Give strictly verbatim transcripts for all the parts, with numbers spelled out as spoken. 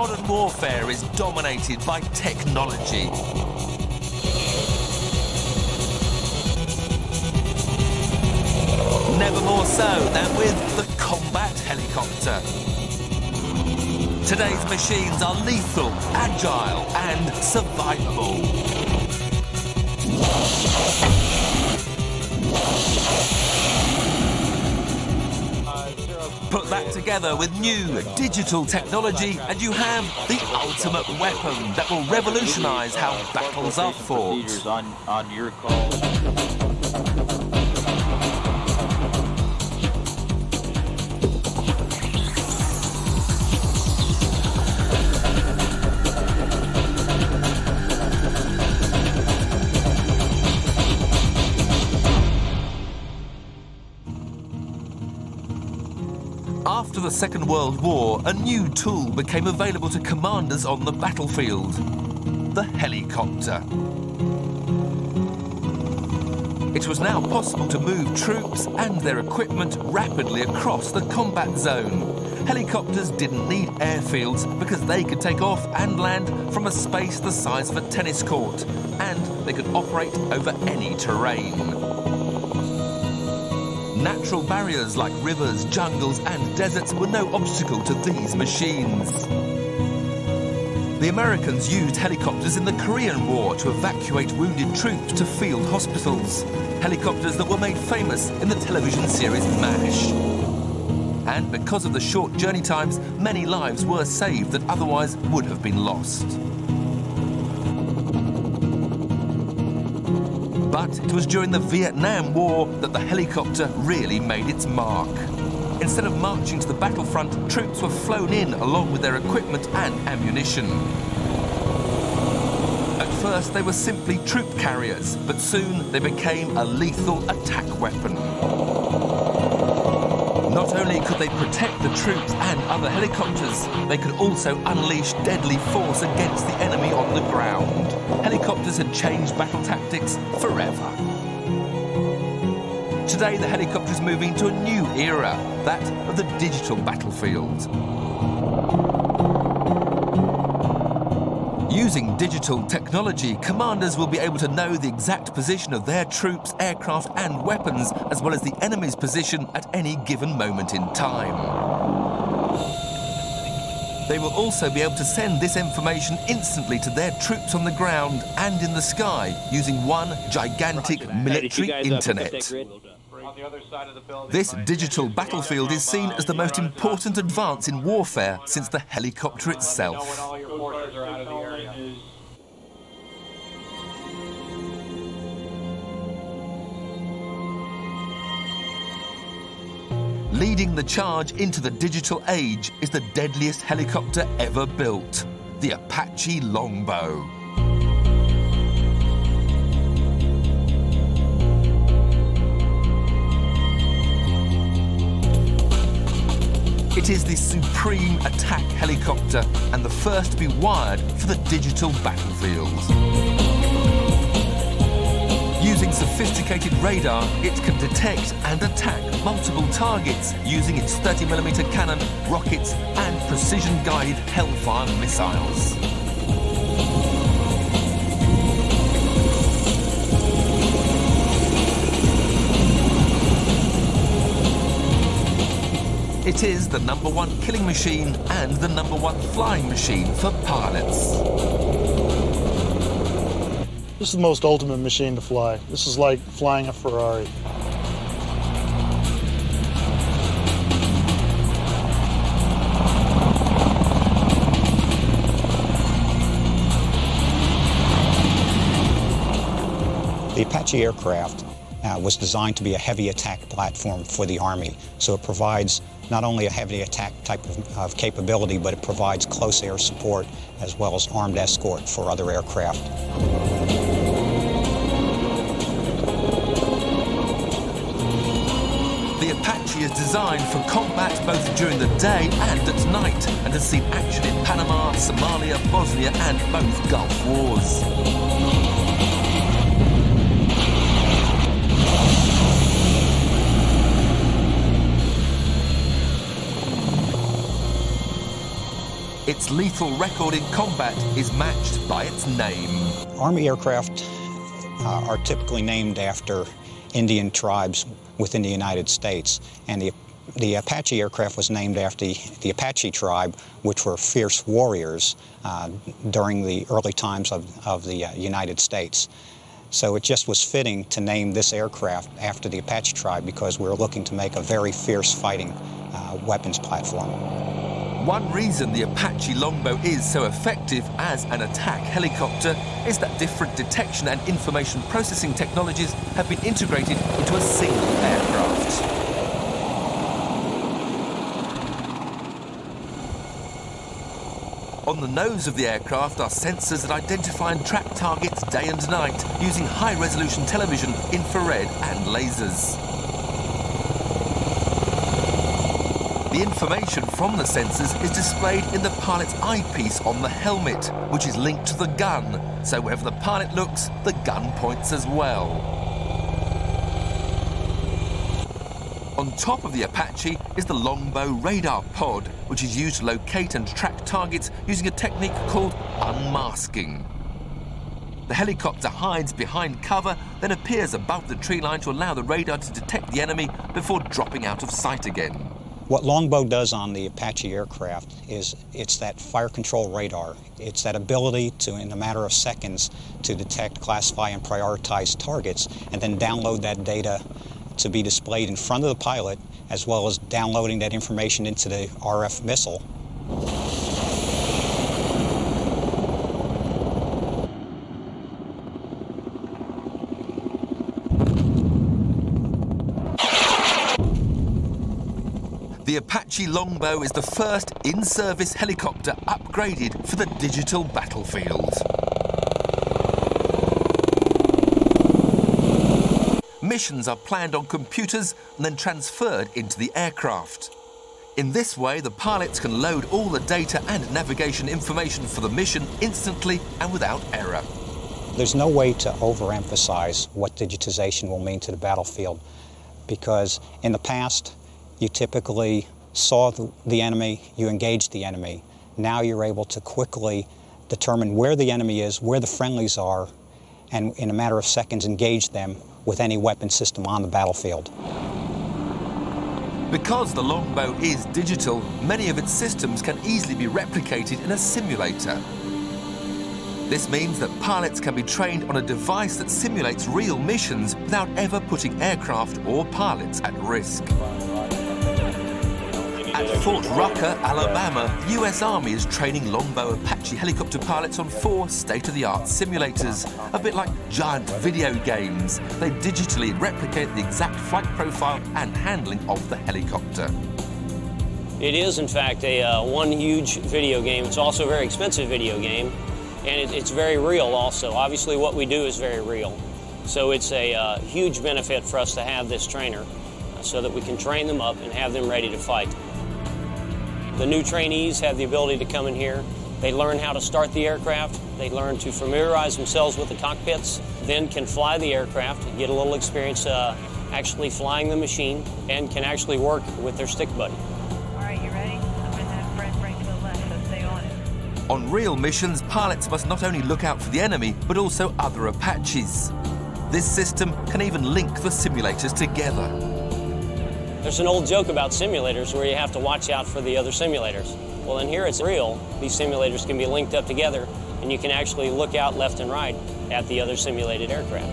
modern warfare is dominated by technology. Never more so than with the combat helicopter. Today's machines are lethal, agile, and survivable. Put that together with new digital technology and you have the ultimate weapon that will revolutionise how battles are fought. After the Second World War, a new tool became available to commanders on the battlefield, the helicopter. It was now possible to move troops and their equipment rapidly across the combat zone. Helicopters didn't need airfields because they could take off and land from a space the size of a tennis court, and they could operate over any terrain. Natural barriers like rivers, jungles and deserts were no obstacle to these machines. The Americans used helicopters in the Korean War to evacuate wounded troops to field hospitals. Helicopters that were made famous in the television series MASH. And because of the short journey times, many lives were saved that otherwise would have been lost. But it was during the Vietnam War that the helicopter really made its mark. Instead of marching to the battlefront, troops were flown in along with their equipment and ammunition. At first, they were simply troop carriers, but soon they became a lethal attack weapon. Not only could they protect the troops and other helicopters, they could also unleash deadly force against the enemy on the ground. Helicopters had changed battle tactics forever. Today, the helicopter is moving to a new era, that of the digital battlefield. Using digital technology, commanders will be able to know the exact position of their troops, aircraft and weapons, as well as the enemy's position at any given moment in time. They will also be able to send this information instantly to their troops on the ground and in the sky using one gigantic military internet. This digital battlefield is seen as the most important advance in warfare since the helicopter itself. Leading the charge into the digital age is the deadliest helicopter ever built, the Apache Longbow. It is the supreme attack helicopter and the first to be wired for the digital battlefield. Using sophisticated radar, it can detect and attack multiple targets using its thirty millimeter cannon, rockets, and precision-guided Hellfire missiles. It is the number one killing machine and the number one flying machine for pilots. This is the most ultimate machine to fly. This is like flying a Ferrari. The Apache aircraft uh, was designed to be a heavy attack platform for the Army. So it provides not only a heavy attack type of, of capability, but it provides close air support as well as armed escort for other aircraft. Is designed for combat both during the day and at night, and has seen action in Panama, Somalia, Bosnia, and both Gulf Wars. Its lethal record in combat is matched by its name. Army aircraft uh, are typically named after Indian tribes within the United States, and the, the Apache aircraft was named after the, the Apache tribe, which were fierce warriors uh, during the early times of, of the uh, United States. So it just was fitting to name this aircraft after the Apache tribe because we were looking to make a very fierce fighting uh, weapons platform. One reason the Apache Longbow is so effective as an attack helicopter is that different detection and information processing technologies have been integrated into a single aircraft. On the nose of the aircraft are sensors that identify and track targets day and night using high-resolution television, infrared and lasers. The information from the sensors is displayed in the pilot's eyepiece on the helmet, which is linked to the gun, so wherever the pilot looks, the gun points as well. On top of the Apache is the Longbow radar pod, which is used to locate and track targets using a technique called unmasking. The helicopter hides behind cover, then appears above the tree line to allow the radar to detect the enemy before dropping out of sight again. What Longbow does on the Apache aircraft is it's that fire control radar. It's that ability to, in a matter of seconds, to detect, classify, and prioritize targets, and then download that data to be displayed in front of the pilot, as well as downloading that information into the R F missile. The Apache Longbow is the first in-service helicopter upgraded for the digital battlefield. Missions are planned on computers and then transferred into the aircraft. In this way, the pilots can load all the data and navigation information for the mission instantly and without error. There's no way to overemphasize what digitization will mean to the battlefield, because in the past, you typically saw the enemy, you engaged the enemy. Now you're able to quickly determine where the enemy is, where the friendlies are, and in a matter of seconds engage them with any weapon system on the battlefield. Because the Longbow is digital, many of its systems can easily be replicated in a simulator. This means that pilots can be trained on a device that simulates real missions without ever putting aircraft or pilots at risk. At Fort Rucker, Alabama, the U S Army is training Longbow Apache helicopter pilots on four state-of-the-art simulators, a bit like giant video games. They digitally replicate the exact flight profile and handling of the helicopter. It is, in fact, a uh, one huge video game. It's also a very expensive video game, and it, it's very real also. Obviously, what we do is very real. So it's a uh, huge benefit for us to have this trainer uh, so that we can train them up and have them ready to fight. The new trainees have the ability to come in here. They learn how to start the aircraft. They learn to familiarize themselves with the cockpits, then can fly the aircraft, get a little experience uh, actually flying the machine, and can actually work with their stick buddy. All right, you ready? I'm going to have Brent break to the left, so stay on it. On real missions, pilots must not only look out for the enemy, but also other Apaches. This system can even link the simulators together. There's an old joke about simulators where you have to watch out for the other simulators. Well, in here it's real. These simulators can be linked up together, and you can actually look out left and right at the other simulated aircraft.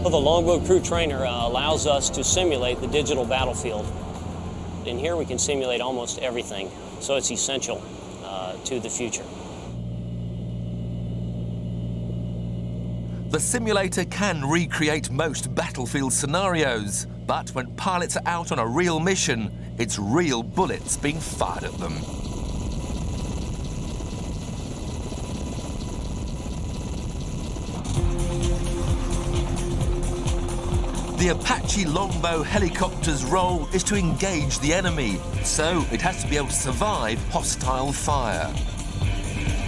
Well, the Longbow Crew Trainer uh, allows us to simulate the digital battlefield. In here we can simulate almost everything, so it's essential uh, to the future. The simulator can recreate most battlefield scenarios, but when pilots are out on a real mission, it's real bullets being fired at them. The Apache Longbow helicopter's role is to engage the enemy, so it has to be able to survive hostile fire.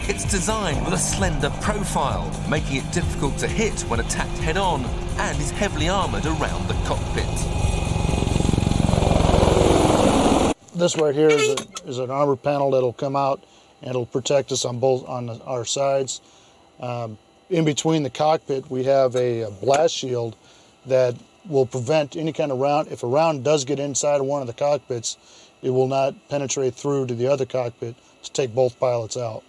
It's designed with a slender profile, making it difficult to hit when attacked head-on, and is heavily armoured around the cockpit. The this right here is, a, is an armor panel that'll come out and it'll protect us on both on the, our sides. Um, in between the cockpit, we have a, a blast shield that will prevent any kind of round. If a round does get inside of one of the cockpits, it will not penetrate through to the other cockpit to take both pilots out.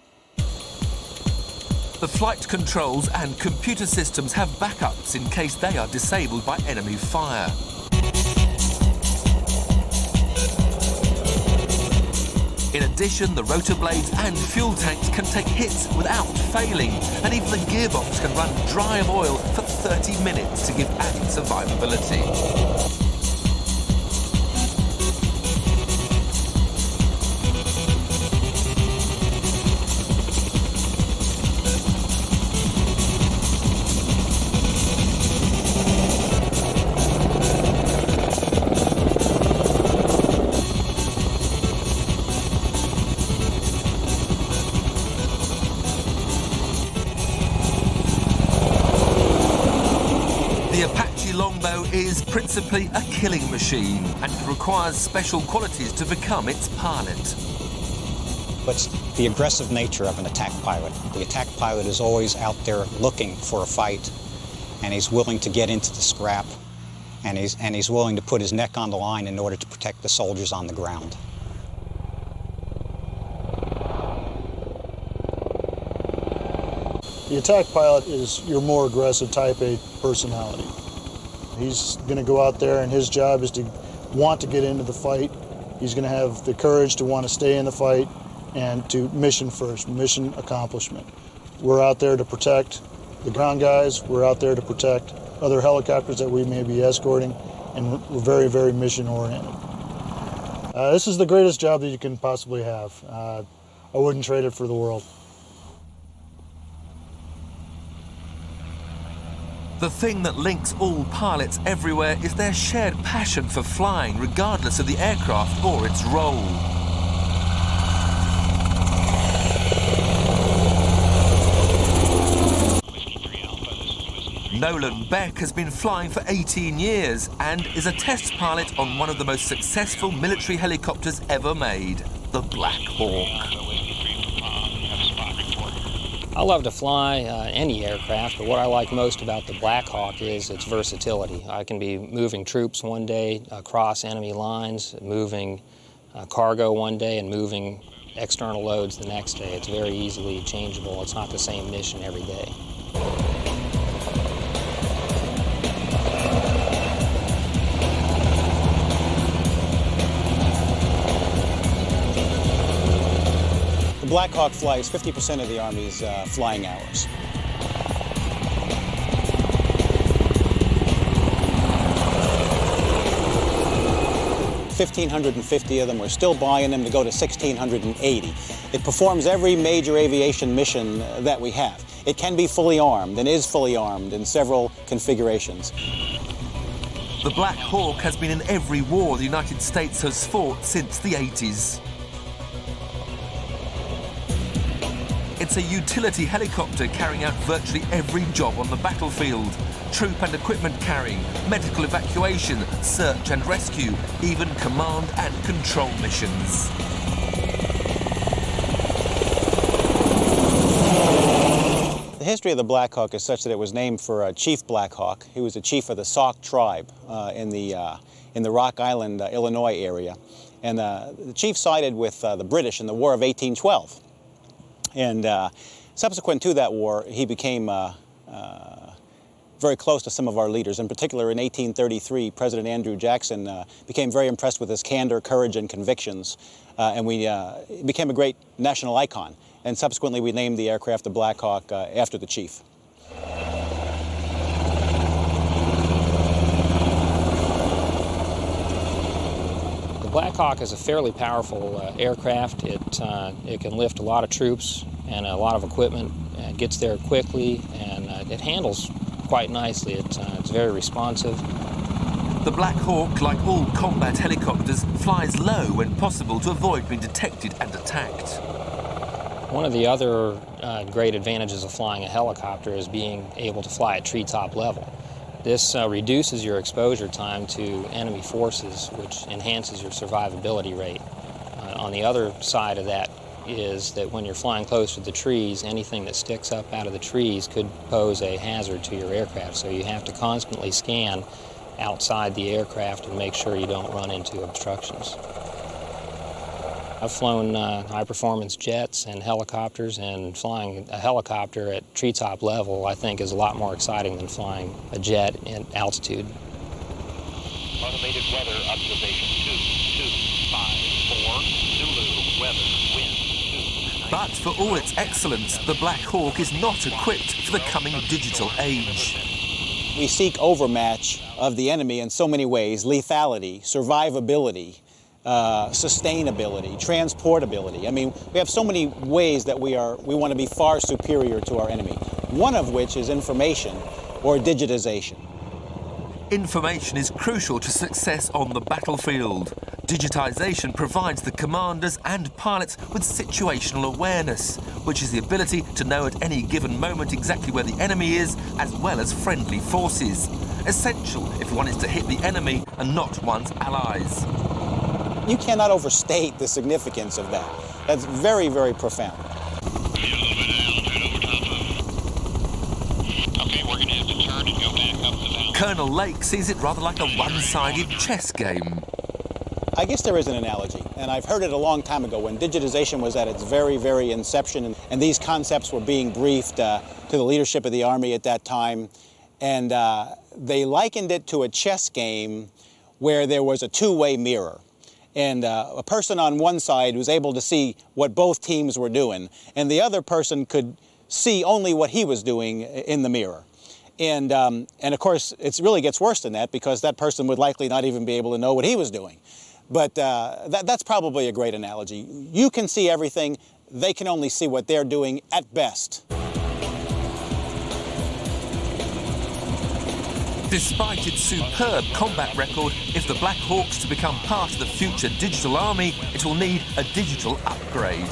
The flight controls and computer systems have backups in case they are disabled by enemy fire. In addition, the rotor blades and fuel tanks can take hits without failing, and even the gearbox can run dry of oil for thirty minutes to give added survivability. Is principally a killing machine and requires special qualities to become its pilot. But the aggressive nature of an attack pilot. The attack pilot is always out there looking for a fight, and he's willing to get into the scrap, and he's, and he's willing to put his neck on the line in order to protect the soldiers on the ground. The attack pilot is your more aggressive type A personality. He's going to go out there, and his job is to want to get into the fight. He's going to have the courage to want to stay in the fight, and to mission first, mission accomplishment. We're out there to protect the ground guys. We're out there to protect other helicopters that we may be escorting, and we're very, very mission-oriented. Uh, this is the greatest job that you can possibly have. Uh, I wouldn't trade it for the world. The thing that links all pilots everywhere is their shared passion for flying, regardless of the aircraft or its role. Nolan Beck has been flying for eighteen years and is a test pilot on one of the most successful military helicopters ever made, the Black Hawk. I love to fly uh, any aircraft, but what I like most about the Black Hawk is its versatility. I can be moving troops one day across enemy lines, moving uh, cargo one day, and moving external loads the next day. It's very easily changeable. It's not the same mission every day. The Black Hawk flies fifty percent of the Army's uh, flying hours. fifteen hundred fifty of them. We're still buying them to go to sixteen eighty. It performs every major aviation mission that we have. It can be fully armed and is fully armed in several configurations. The Black Hawk has been in every war the United States has fought since the eighties. It's a utility helicopter carrying out virtually every job on the battlefield. Troop and equipment carrying, medical evacuation, search and rescue, even command and control missions. The history of the Black Hawk is such that it was named for uh, Chief Black Hawk. He was a chief of the Sauk tribe uh, in, the, uh, in the Rock Island, uh, Illinois area. And uh, the chief sided with uh, the British in the War of eighteen twelve. And uh, subsequent to that war, he became uh, uh, very close to some of our leaders. In particular, in eighteen thirty-three, President Andrew Jackson uh, became very impressed with his candor, courage, and convictions. Uh, and we uh, became a great national icon. And subsequently, we named the aircraft the Black Hawk uh, after the chief. Black Hawk is a fairly powerful uh, aircraft. It, uh, it can lift a lot of troops and a lot of equipment. It gets there quickly, and uh, it handles quite nicely. It, uh, it's very responsive. The Black Hawk, like all combat helicopters, flies low when possible to avoid being detected and attacked. One of the other uh, great advantages of flying a helicopter is being able to fly at treetop level. This uh, reduces your exposure time to enemy forces, which enhances your survivability rate. on the other side of that is that when you're flying close to the trees, anything that sticks up out of the trees could pose a hazard to your aircraft. So you have to constantly scan outside the aircraft and make sure you don't run into obstructions. I've flown uh, high-performance jets and helicopters, and flying a helicopter at treetop level I think is a lot more exciting than flying a jet at altitude. Automated weather observation two two five four, Zulu weather wind two. But for all its excellence, the Black Hawk is not equipped for the coming digital age. We seek overmatch of the enemy in so many ways: lethality, survivability, Uh, sustainability, transportability. I mean, we have so many ways that we are, we want to be far superior to our enemy, one of which is information or digitization. Information is crucial to success on the battlefield. Digitization provides the commanders and pilots with situational awareness, which is the ability to know at any given moment exactly where the enemy is, as well as friendly forces. Essential if one is to hit the enemy and not one's allies. You cannot overstate the significance of that. That's very, very profound. Need a little bit of altitude over top of. Okay, we're going to have to turn and go back up the mountain. Colonel Lake sees it rather like a one-sided chess game. I guess there is an analogy, and I've heard it a long time ago when digitization was at its very, very inception, and, and these concepts were being briefed uh, to the leadership of the Army at that time, and uh, they likened it to a chess game where there was a two-way mirror. And uh, a person on one side was able to see what both teams were doing, and the other person could see only what he was doing in the mirror. And, um, and of course, it really gets worse than that, because that person would likely not even be able to know what he was doing. But uh, that, that's probably a great analogy. You can see everything. They can only see what they're doing at best. Despite its superb combat record, if the Black Hawk's to become part of the future digital army, it will need a digital upgrade.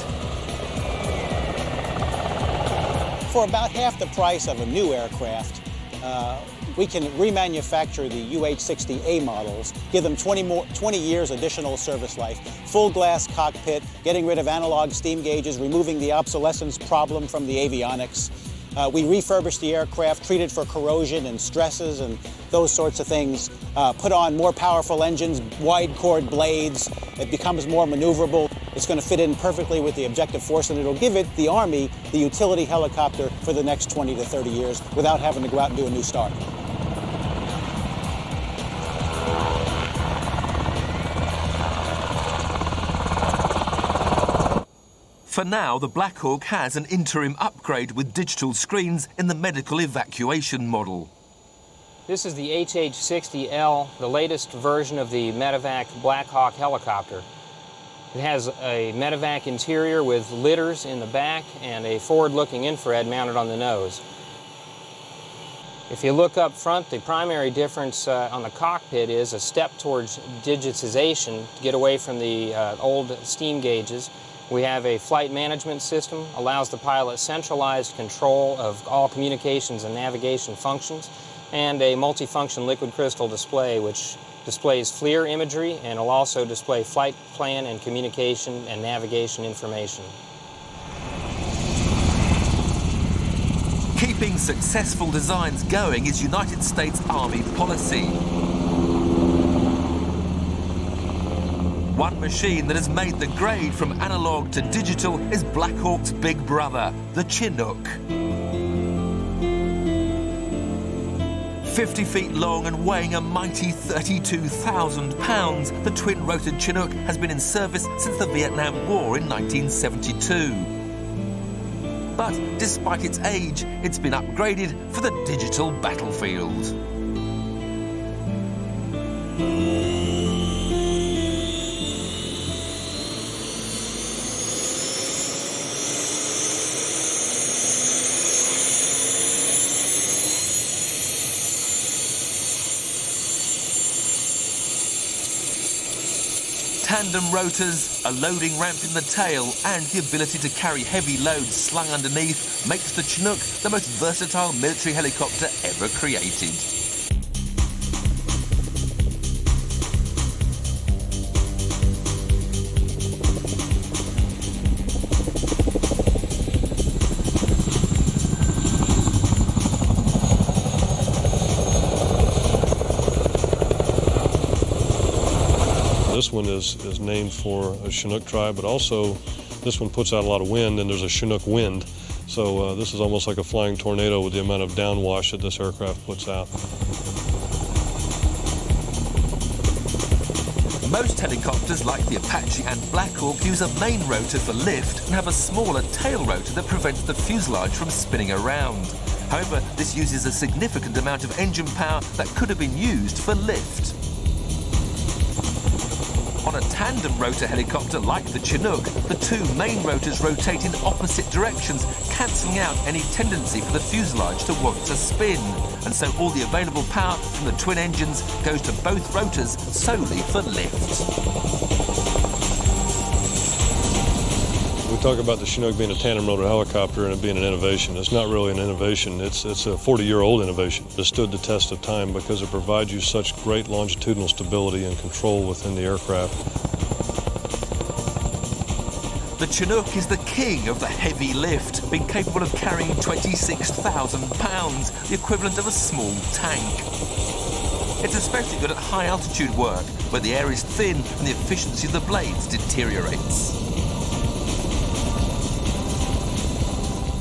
For about half the price of a new aircraft, uh, we can remanufacture the U H sixty A models, give them twenty, more, twenty years additional service life, full glass cockpit, getting rid of analog steam gauges, removing the obsolescence problem from the avionics. Uh, we refurbish the aircraft, treat it for corrosion and stresses and those sorts of things, uh, put on more powerful engines, wide-chord blades. It becomes more maneuverable. It's going to fit in perfectly with the objective force, and it'll give it, the Army, the utility helicopter for the next twenty to thirty years without having to go out and do a new start. For now, the Black Hawk has an interim upgrade with digital screens in the medical evacuation model. This is the H H sixty L, the latest version of the Medevac Black Hawk helicopter. It has a Medevac interior with litters in the back and a forward-looking infrared mounted on the nose. If you look up front, the primary difference uh, on the cockpit is a step towards digitization to get away from the uh, old steam gauges. We have a flight management system, allows the pilot centralized control of all communications and navigation functions, and a multifunction liquid crystal display which displays FLIR imagery and will also display flight plan and communication and navigation information. Keeping successful designs going is United States Army policy. One machine that has made the grade from analog to digital is Black Hawk's big brother, the Chinook. fifty feet long and weighing a mighty thirty-two thousand pounds, the twin-rotored Chinook has been in service since the Vietnam War in nineteen seventy-two. But despite its age, it's been upgraded for the digital battlefield. Tandem rotors, a loading ramp in the tail, and the ability to carry heavy loads slung underneath makes the Chinook the most versatile military helicopter ever created. one is, is named for a Chinook tribe, but also this one puts out a lot of wind, and there's a Chinook wind. So uh, this is almost like a flying tornado with the amount of downwash that this aircraft puts out. Most helicopters, like the Apache and Black Hawk, use a main rotor for lift and have a smaller tail rotor that prevents the fuselage from spinning around. However, this uses a significant amount of engine power that could have been used for lift. On a tandem rotor helicopter like the Chinook, the two main rotors rotate in opposite directions, cancelling out any tendency for the fuselage to want to spin. And so all the available power from the twin engines goes to both rotors solely for lift. We talk about the Chinook being a tandem rotor helicopter and it being an innovation. It's not really an innovation, it's, it's a forty-year-old innovation that stood the test of time because it provides you such great longitudinal stability and control within the aircraft. The Chinook is the king of the heavy lift, being capable of carrying twenty-six thousand pounds, the equivalent of a small tank. It's especially good at high altitude work, where the air is thin and the efficiency of the blades deteriorates.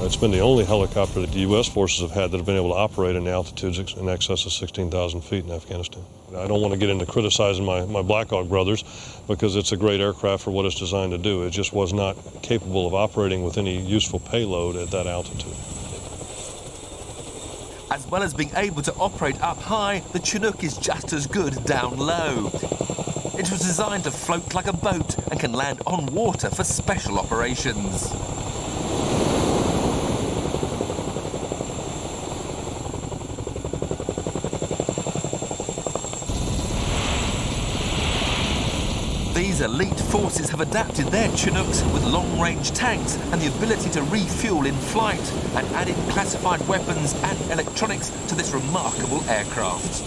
It's been the only helicopter that the U S forces have had that have been able to operate in altitudes in excess of sixteen thousand feet in Afghanistan. I don't want to get into criticizing my, my Black Hawk brothers because it's a great aircraft for what it's designed to do. It just was not capable of operating with any useful payload at that altitude. As well as being able to operate up high, the Chinook is just as good down low. It was designed to float like a boat and can land on water for special operations. These elite forces have adapted their Chinooks with long-range tanks and the ability to refuel in flight and added classified weapons and electronics to this remarkable aircraft.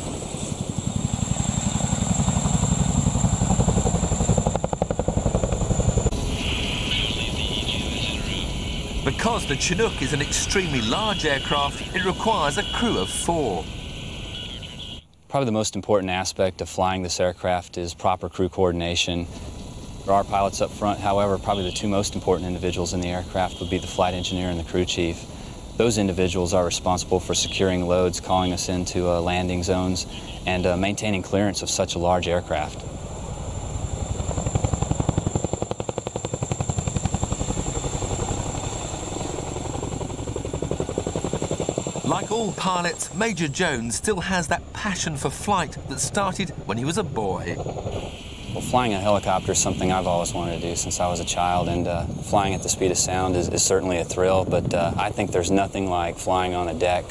Because the Chinook is an extremely large aircraft, it requires a crew of four. Probably the most important aspect of flying this aircraft is proper crew coordination. There are pilots up front, however, probably the two most important individuals in the aircraft would be the flight engineer and the crew chief. Those individuals are responsible for securing loads, calling us into uh, landing zones, and uh, maintaining clearance of such a large aircraft. Like all pilots, Major Jones still has that passion for flight that started when he was a boy. Well, flying a helicopter is something I've always wanted to do since I was a child, and uh, flying at the speed of sound is, is certainly a thrill, but uh, I think there's nothing like flying on a deck,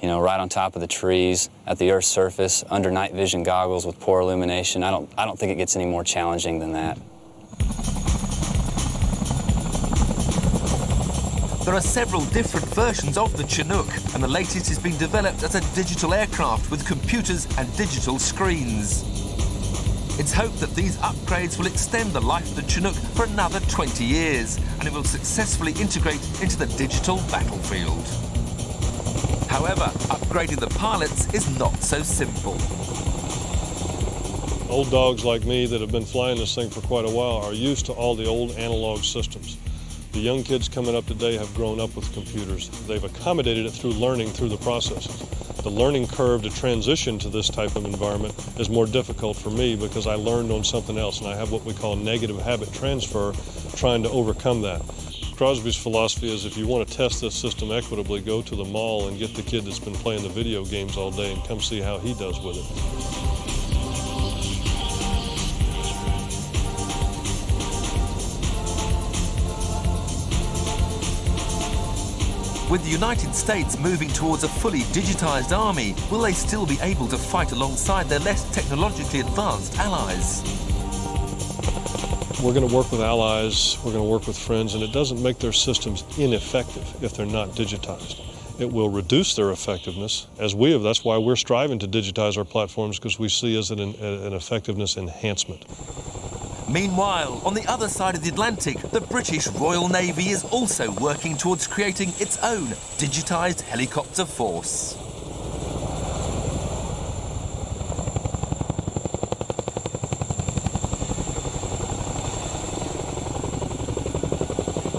you know, right on top of the trees, at the Earth's surface, under night vision goggles with poor illumination. I don't, I don't think it gets any more challenging than that. There are several different versions of the Chinook, and the latest is being developed as a digital aircraft with computers and digital screens. It's hoped that these upgrades will extend the life of the Chinook for another twenty years, and it will successfully integrate into the digital battlefield. However, upgrading the pilots is not so simple. Old dogs like me that have been flying this thing for quite a while are used to all the old analog systems. The young kids coming up today have grown up with computers. They've accommodated it through learning through the processes. The learning curve to transition to this type of environment is more difficult for me because I learned on something else, and I have what we call negative habit transfer, trying to overcome that. Crosby's philosophy is if you want to test this system equitably, go to the mall and get the kid that's been playing the video games all day and come see how he does with it. With the United States moving towards a fully digitized army, will they still be able to fight alongside their less technologically advanced allies? We're going to work with allies, we're going to work with friends, and it doesn't make their systems ineffective if they're not digitized. It will reduce their effectiveness, as we have. That's why we're striving to digitize our platforms, because we see it as an, an effectiveness enhancement. Meanwhile, on the other side of the Atlantic, the British Royal Navy is also working towards creating its own digitised helicopter force.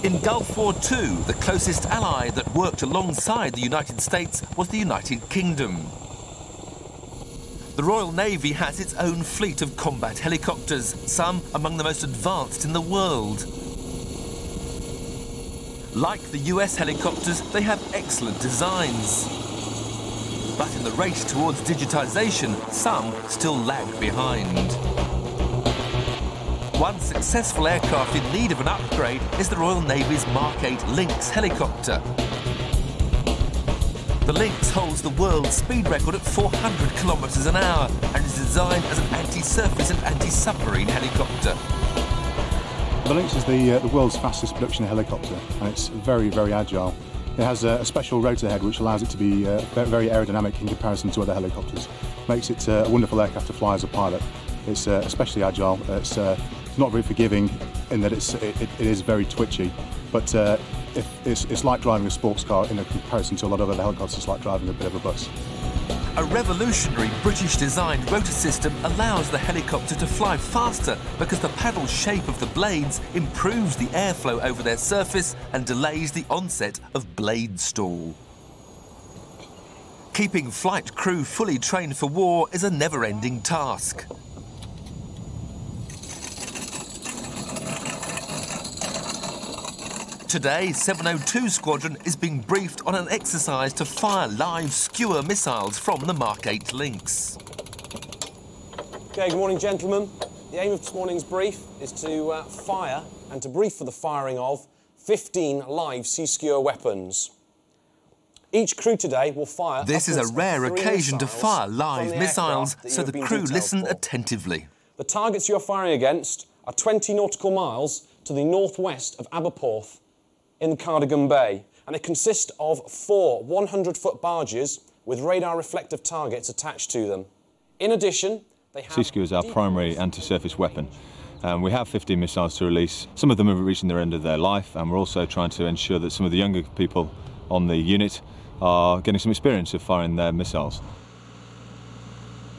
In Gulf War Two, the closest ally that worked alongside the United States was the United Kingdom. The Royal Navy has its own fleet of combat helicopters, some among the most advanced in the world. Like the U S helicopters, they have excellent designs. But in the race towards digitisation, some still lag behind. One successful aircraft in need of an upgrade is the Royal Navy's Mark eight Lynx helicopter. The Lynx holds the world speed record at four hundred kilometres an hour and is designed as an anti-surface and anti-submarine helicopter. The Lynx is the, uh, the world's fastest production helicopter, and it's very, very agile. It has a, a special rotor head which allows it to be uh, very aerodynamic in comparison to other helicopters. Makes it uh, a wonderful aircraft to fly as a pilot. It's uh, especially agile. It's, uh, it's not very forgiving in that it's, it, it is very twitchy, but uh, it, it's, it's like driving a sports car in a comparison to a lot of other helicopters. It's like driving a bit of a bus. A revolutionary British-designed rotor system allows the helicopter to fly faster because the paddle shape of the blades improves the airflow over their surface and delays the onset of blade stall. Keeping flight crew fully trained for war is a never-ending task. Today, seven oh two Squadron is being briefed on an exercise to fire live Skua missiles from the Mark eight Lynx. OK, good morning, gentlemen. The aim of this morning's brief is to uh, fire and to brief for the firing of fifteen live Sea Skua weapons. Each crew today will fire... This is a rare occasion to fire live missiles, so the crew listen attentively. The targets you're firing against are twenty nautical miles to the northwest of Aberporth, in Cardigan Bay, and it consists of four one hundred foot barges with radar reflective targets attached to them. In addition, they have... Sea Skua is our primary anti-surface weapon. Um, we have fifteen missiles to release. Some of them are reaching their end of their life, and we're also trying to ensure that some of the younger people on the unit are getting some experience of firing their missiles.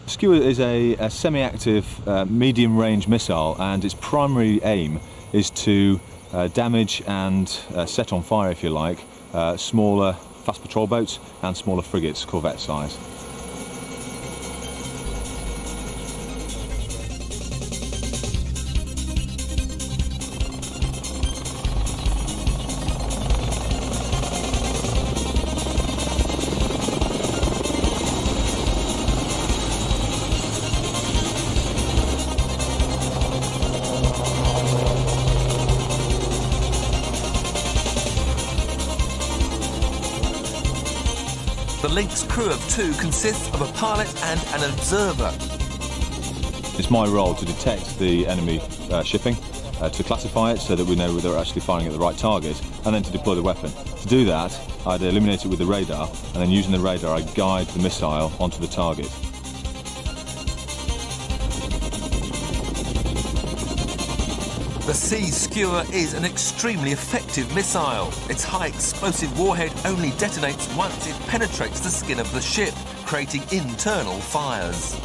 Skua is a, a semi-active, uh, medium-range missile, and its primary aim is to Uh, damage and uh, set on fire, if you like, uh, smaller fast patrol boats and smaller frigates, corvette size. Two consists of a pilot and an observer. It's my role to detect the enemy uh, shipping, uh, to classify it so that we know whether we're actually firing at the right target, and then to deploy the weapon. To do that, I'd illuminate it with the radar, and then using the radar I guide the missile onto the target. The Sea Skua is an extremely effective missile. Its high explosive warhead only detonates once it penetrates the skin of the ship, creating internal fires.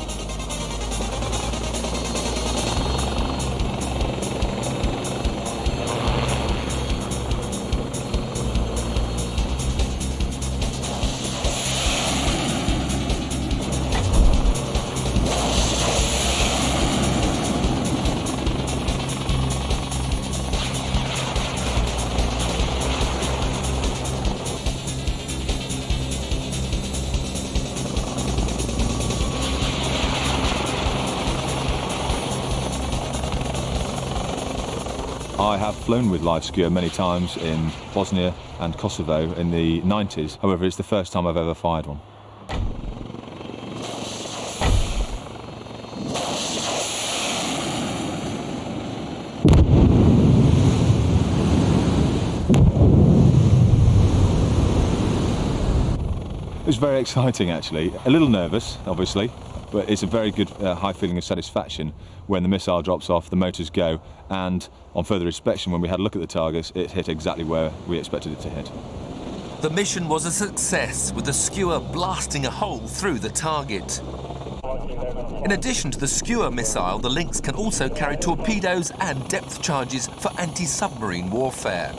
I have flown with live Skua many times in Bosnia and Kosovo in the nineties. However, it's the first time I've ever fired one. It was very exciting, actually. A little nervous, obviously. But it's a very good uh, high feeling of satisfaction when the missile drops off, the motors go, and on further inspection, when we had a look at the targets, it hit exactly where we expected it to hit. The mission was a success, with the Skua blasting a hole through the target. In addition to the Skua missile, the Lynx can also carry torpedoes and depth charges for anti-submarine warfare.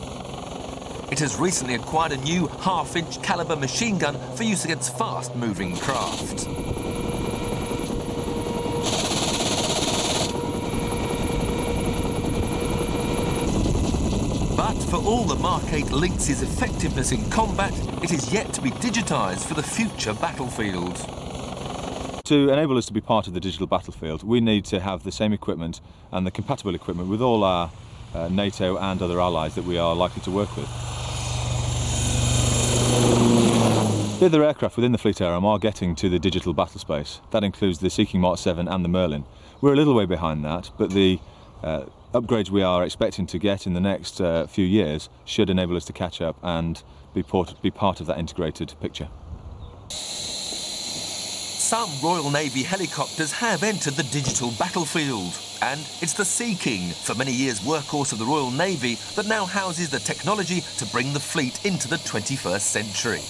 It has recently acquired a new half-inch caliber machine gun for use against fast-moving craft. But for all the Mark eight Lynx's effectiveness in combat, it is yet to be digitised for the future battlefield. To enable us to be part of the digital battlefield, we need to have the same equipment and the compatible equipment with all our uh, NATO and other allies that we are likely to work with. The other aircraft within the fleet aerodrome are getting to the digital battle space. That includes the Sea King Mark seven and the Merlin. We're a little way behind that, but the uh, upgrades we are expecting to get in the next uh, few years should enable us to catch up and be, port be part of that integrated picture. Some Royal Navy helicopters have entered the digital battlefield, and it's the Sea King, for many years workhorse of the Royal Navy, that now houses the technology to bring the fleet into the twenty-first century.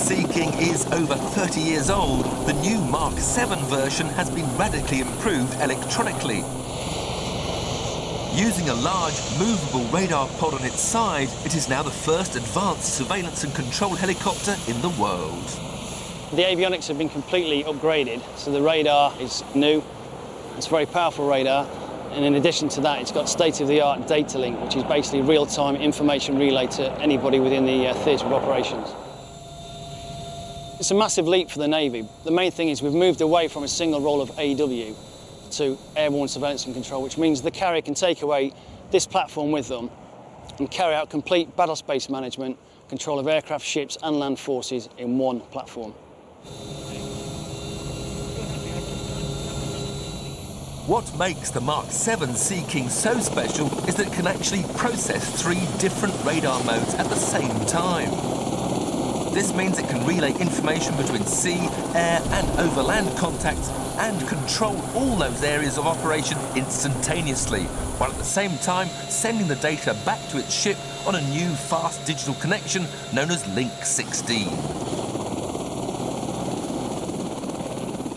Sea King is over thirty years old. The new Mark seven version has been radically improved electronically. Using a large, movable radar pod on its side, it is now the first advanced surveillance and control helicopter in the world. The avionics have been completely upgraded, so the radar is new. It's a very powerful radar, and in addition to that, it's got state-of-the-art data link, which is basically real-time information relay to anybody within the uh, theatre of operations. It's a massive leap for the Navy. The main thing is we've moved away from a single role of A E W to airborne surveillance and control, which means the carrier can take away this platform with them and carry out complete battle space management, control of aircraft, ships and land forces in one platform. What makes the Mark seven Sea King so special is that it can actually process three different radar modes at the same time. This means it can relay information between sea, air and overland contacts and control all those areas of operation instantaneously, while at the same time sending the data back to its ship on a new fast digital connection known as Link sixteen.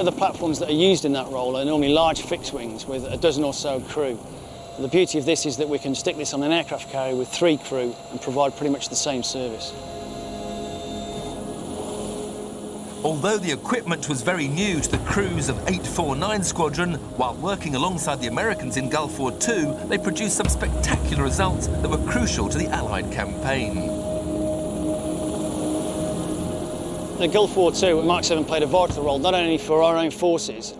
The platforms that are used in that role are normally large fixed wings with a dozen or so crew. The beauty of this is that we can stick this on an aircraft carrier with three crew and provide pretty much the same service. Although the equipment was very new to the crews of eight four nine Squadron, while working alongside the Americans in Gulf War two, they produced some spectacular results that were crucial to the Allied campaign. In Gulf War two, Mark seven played a vital role not only for our own forces,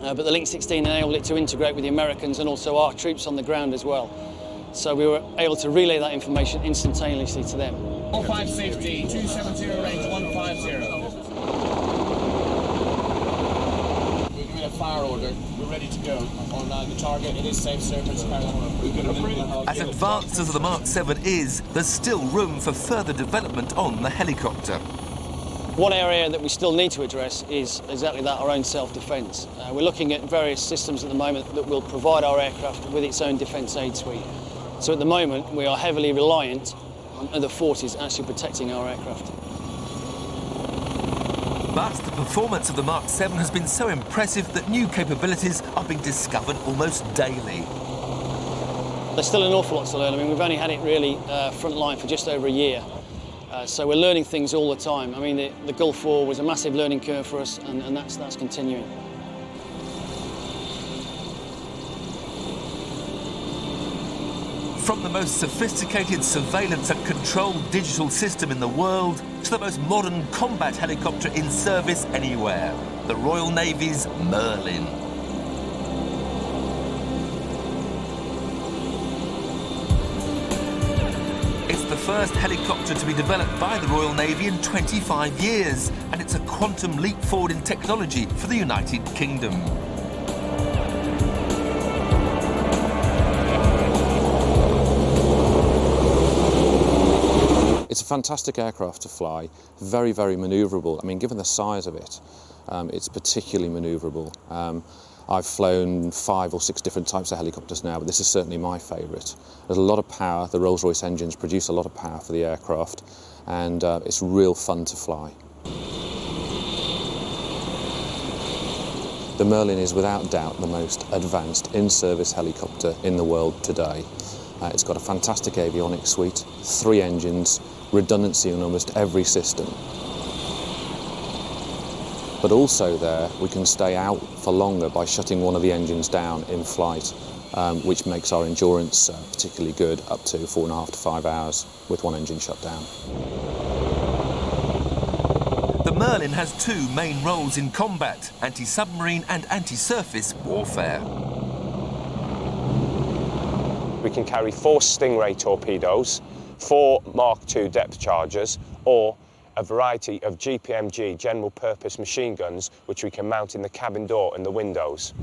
uh, but the Link sixteen enabled it to integrate with the Americans and also our troops on the ground as well. So we were able to relay that information instantaneously to them. one five safety, two seventy range one five zero. Fire order. We're ready to go on uh, the target. It is safe service. As advanced as the Mark seven is, there's still room for further development on the helicopter. One area that we still need to address is exactly that, our own self-defence. Uh, we're looking at various systems at the moment that will provide our aircraft with its own defence aid suite. So at the moment, we are heavily reliant on other forces actually protecting our aircraft. But the performance of the Mark seven has been so impressive that new capabilities are being discovered almost daily. There's still an awful lot to learn. I mean, we've only had it really uh, frontline for just over a year. Uh, so we're learning things all the time. I mean, the, the Gulf War was a massive learning curve for us, and, and that's, that's continuing. From the most sophisticated surveillance and control digital system in the world to the most modern combat helicopter in service anywhere, the Royal Navy's Merlin. It's the first helicopter to be developed by the Royal Navy in twenty-five years, and it's a quantum leap forward in technology for the United Kingdom. It's a fantastic aircraft to fly, very, very manoeuvrable. I mean, given the size of it, um, it's particularly manoeuvrable. Um, I've flown five or six different types of helicopters now, but this is certainly my favourite. There's a lot of power. The Rolls-Royce engines produce a lot of power for the aircraft, and uh, it's real fun to fly. The Merlin is without doubt the most advanced in-service helicopter in the world today. Uh, it's got a fantastic avionics suite, three engines, redundancy in almost every system. But also there, we can stay out for longer by shutting one of the engines down in flight, um, which makes our endurance uh, particularly good, up to four and a half to five hours with one engine shut down. The Merlin has two main roles in combat, anti-submarine and anti-surface warfare. We can carry four Stingray torpedoes, four Mark two depth chargers, or a variety of G P M G general purpose machine guns, which we can mount in the cabin door and the windows.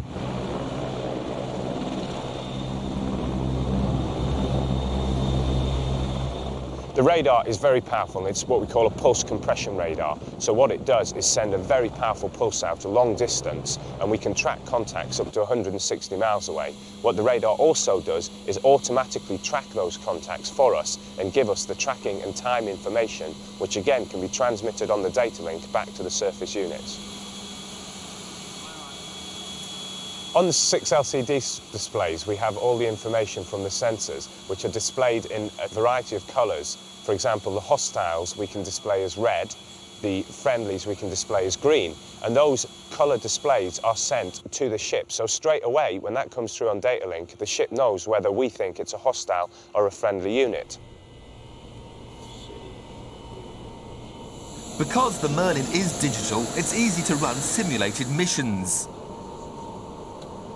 The radar is very powerful. It's what we call a pulse compression radar. So what it does is send a very powerful pulse out a long distance, and we can track contacts up to one hundred sixty miles away. What the radar also does is automatically track those contacts for us and give us the tracking and time information, which again can be transmitted on the data link back to the surface units. On the six L C D displays, we have all the information from the sensors, which are displayed in a variety of colours. For example, the hostiles we can display as red, the friendlies we can display as green, and those colour displays are sent to the ship. So straight away, when that comes through on data link, the ship knows whether we think it's a hostile or a friendly unit. Because the Merlin is digital, it's easy to run simulated missions.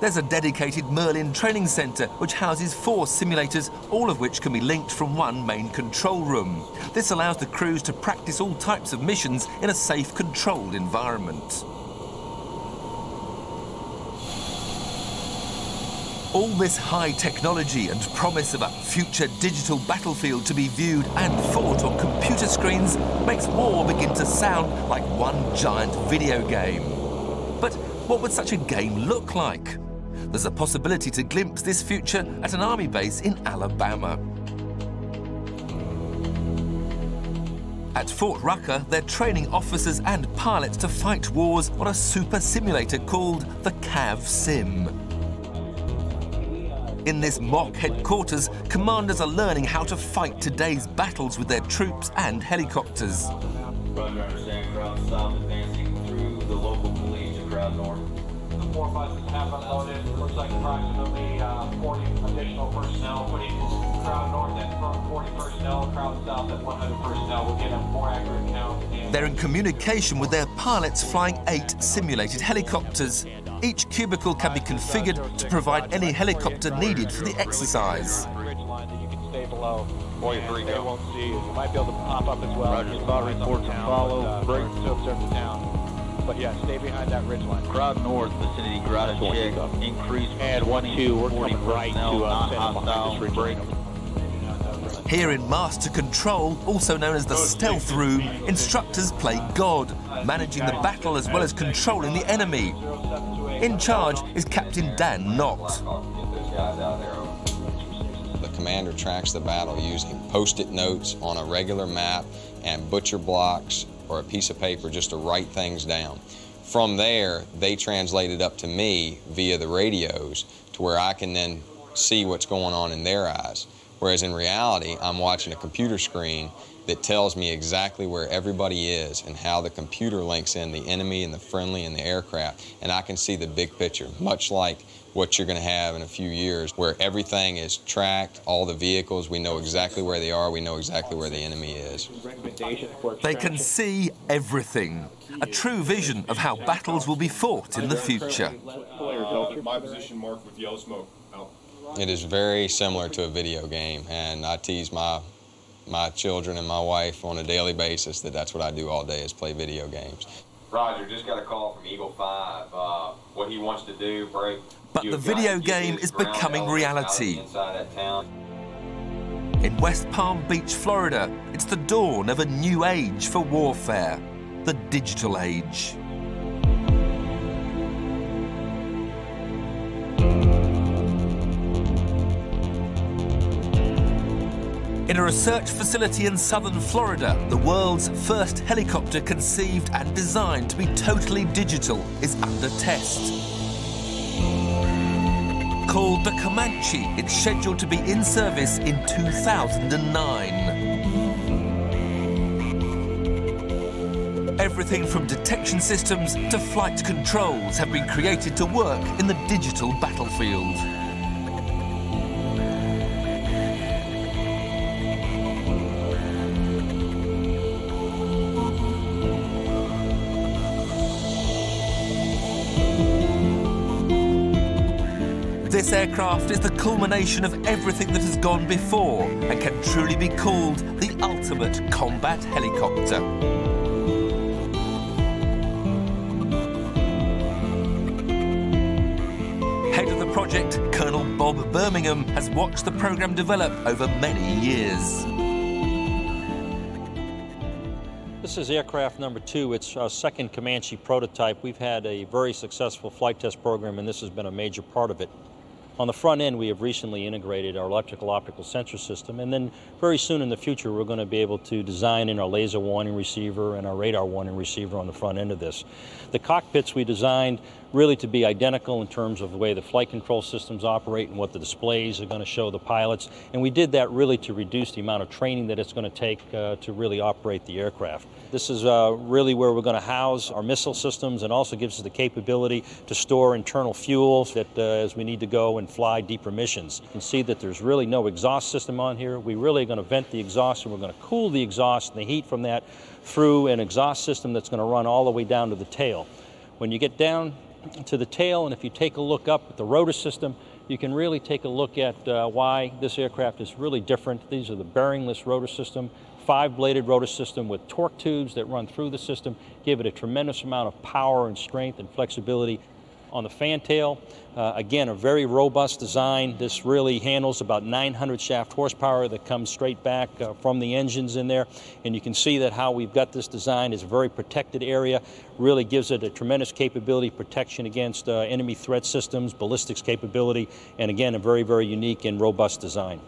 There's a dedicated Merlin training centre which houses four simulators, all of which can be linked from one main control room. This allows the crews to practice all types of missions in a safe, controlled environment. All this high technology and promise of a future digital battlefield to be viewed and fought on computer screens makes war begin to sound like one giant video game. But what would such a game look like? There's a possibility to glimpse this future at an army base in Alabama. At Fort Rucker, they're training officers and pilots to fight wars on a super simulator called the C A V Sim. In this mock headquarters, commanders are learning how to fight today's battles with their troops and helicopters. North. The four buses have unloaded. Looks like approximately uh, forty additional personnel, putting crowd north at forty personnel, crowd south at one hundred personnel. We'll get a more accurate count. They're in communication with their pilots flying eight simulated helicopters. Each cubicle can be configured to provide any helicopter needed for the exercise. They won't see. You might be able to pop up as well. Roger. Spot reports and follow. Break to observe the town. But yeah, stay behind that ridgeline. Crowd north vicinity, garage check, increase. Add one, two, we're coming right to uh, hostile break. Here in Master Control, also known as the Stealth Room, instructors play God, managing the battle as well as controlling the enemy. In charge is Captain Dan Knox. The commander tracks the battle using post-it notes on a regular map and butcher blocks, or a piece of paper just to write things down. From there, they translate it up to me via the radios to where I can then see what's going on in their eyes. Whereas in reality, I'm watching a computer screen that tells me exactly where everybody is and how the computer links in the enemy and the friendly and the aircraft, and I can see the big picture, much like what you're gonna have in a few years, where everything is tracked, all the vehicles, we know exactly where they are, we know exactly where the enemy is. They can see everything, a true vision of how battles will be fought in the future. My position marked with yellow smoke. It is very similar to a video game, and I tease my my children and my wife on a daily basis that that's what I do all day is play video games. Roger, just got a call from Eagle five, uh, what he wants to do, break. But the video game is becoming reality. In West Palm Beach, Florida, it's the dawn of a new age for warfare, the digital age. In a research facility in southern Florida, the world's first helicopter conceived and designed to be totally digital is under test. Called the Comanche, it's scheduled to be in service in two thousand nine. Everything from detection systems to flight controls have been created to work in the digital battlefield. This aircraft is the culmination of everything that has gone before and can truly be called the ultimate combat helicopter. Head of the project, Colonel Bob Birmingham, has watched the programme develop over many years. This is aircraft number two. It's our second Comanche prototype. We've had a very successful flight test program, and this has been a major part of it. On the front end, we have recently integrated our electrical optical sensor system, and then very soon in the future, we're going to be able to design in our laser warning receiver and our radar warning receiver on the front end of this. The cockpits we designed really to be identical in terms of the way the flight control systems operate and what the displays are going to show the pilots, and we did that really to reduce the amount of training that it's going to take uh, to really operate the aircraft. This is uh, really where we're going to house our missile systems, and also gives us the capability to store internal fuels that uh, as we need to go and fly deeper missions. You can see that there's really no exhaust system on here. We really are going to vent the exhaust, and we're going to cool the exhaust and the heat from that through an exhaust system that's going to run all the way down to the tail. When you get down to the tail, and if you take a look up at the rotor system, you can really take a look at uh, why this aircraft is really different. These are the bearingless rotor system, five-bladed rotor system with torque tubes that run through the system, give it a tremendous amount of power and strength and flexibility. On the fantail, uh, again, a very robust design. This really handles about nine hundred shaft horsepower that comes straight back uh, from the engines in there. And you can see that how we've got this design is a very protected area, really gives it a tremendous capability, protection against uh, enemy threat systems, ballistics capability, and again, a very, very unique and robust design.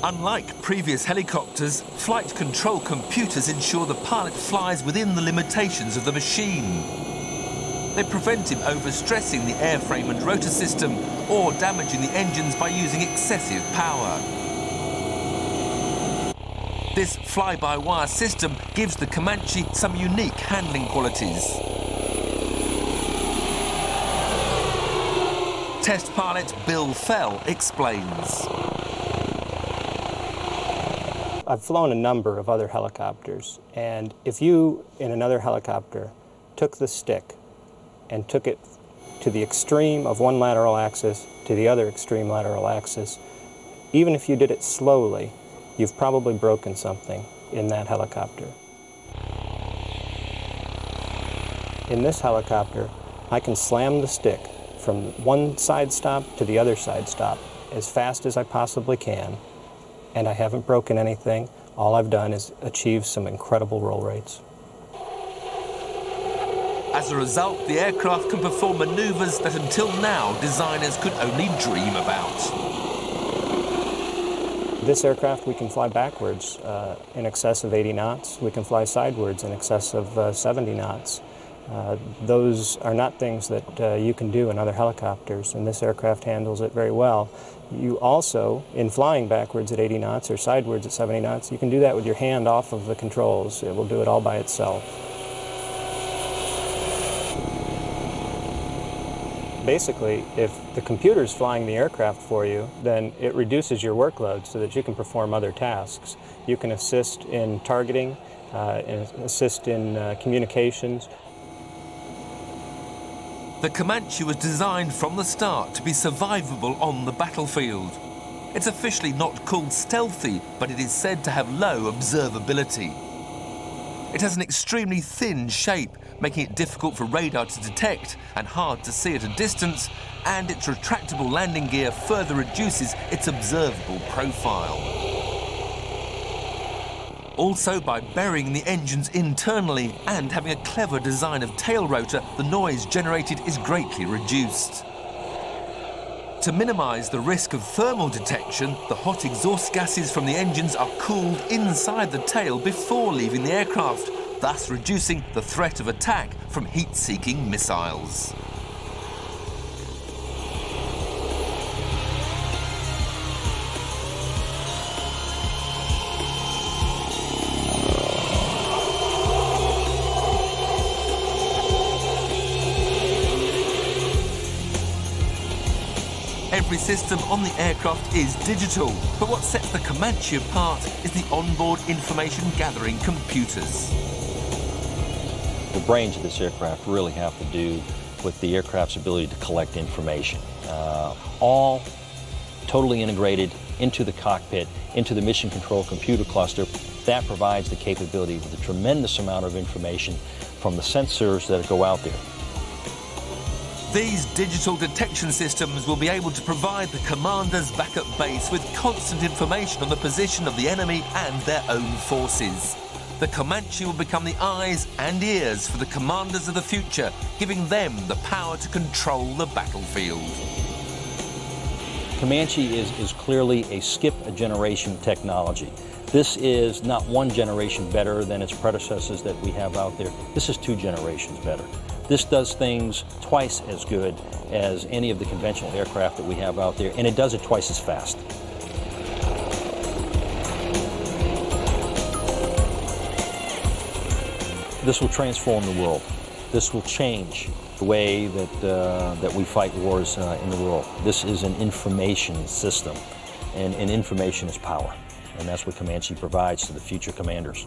Unlike previous helicopters, flight control computers ensure the pilot flies within the limitations of the machine. They prevent him overstressing the airframe and rotor system or damaging the engines by using excessive power. This fly-by-wire system gives the Comanche some unique handling qualities. Test pilot Bill Fell explains. I've flown a number of other helicopters, and if you, in another helicopter, took the stick and took it to the extreme of one lateral axis to the other extreme lateral axis, even if you did it slowly, you've probably broken something in that helicopter. In this helicopter, I can slam the stick from one side stop to the other side stop as fast as I possibly can, and I haven't broken anything. All I've done is achieve some incredible roll rates. As a result, the aircraft can perform maneuvers that until now designers could only dream about. This aircraft, we can fly backwards uh, in excess of eighty knots. We can fly sidewards in excess of uh, seventy knots. Uh, those are not things that uh, you can do in other helicopters, and this aircraft handles it very well. You also, in flying backwards at eighty knots or sidewards at seventy knots, you can do that with your hand off of the controls. It will do it all by itself. Basically, if the computer's flying the aircraft for you, then it reduces your workload so that you can perform other tasks. You can assist in targeting, uh, and assist in uh, communications. The Comanche was designed from the start to be survivable on the battlefield. It's officially not called stealthy, but it is said to have low observability. It has an extremely thin shape, making it difficult for radar to detect and hard to see at a distance, and its retractable landing gear further reduces its observable profile. Also, by burying the engines internally and having a clever design of tail rotor, the noise generated is greatly reduced. To minimise the risk of thermal detection, the hot exhaust gases from the engines are cooled inside the tail before leaving the aircraft, thus reducing the threat of attack from heat-seeking missiles. Every system on the aircraft is digital, but what sets the Comanche apart is the onboard information gathering computers. The brains of this aircraft really have to do with the aircraft's ability to collect information. Uh, all totally integrated into the cockpit, into the mission control computer cluster. That provides the capability with a tremendous amount of information from the sensors that go out there. These digital detection systems will be able to provide the commanders back at base with constant information on the position of the enemy and their own forces. The Comanche will become the eyes and ears for the commanders of the future, giving them the power to control the battlefield. Comanche is, is clearly a skip-a-generation technology. This is not one generation better than its predecessors that we have out there. This is two generations better. This does things twice as good as any of the conventional aircraft that we have out there, and it does it twice as fast. This will transform the world. This will change the way that, uh, that we fight wars uh, in the world. This is an information system, and, and information is power. And that's what Comanche provides to the future commanders.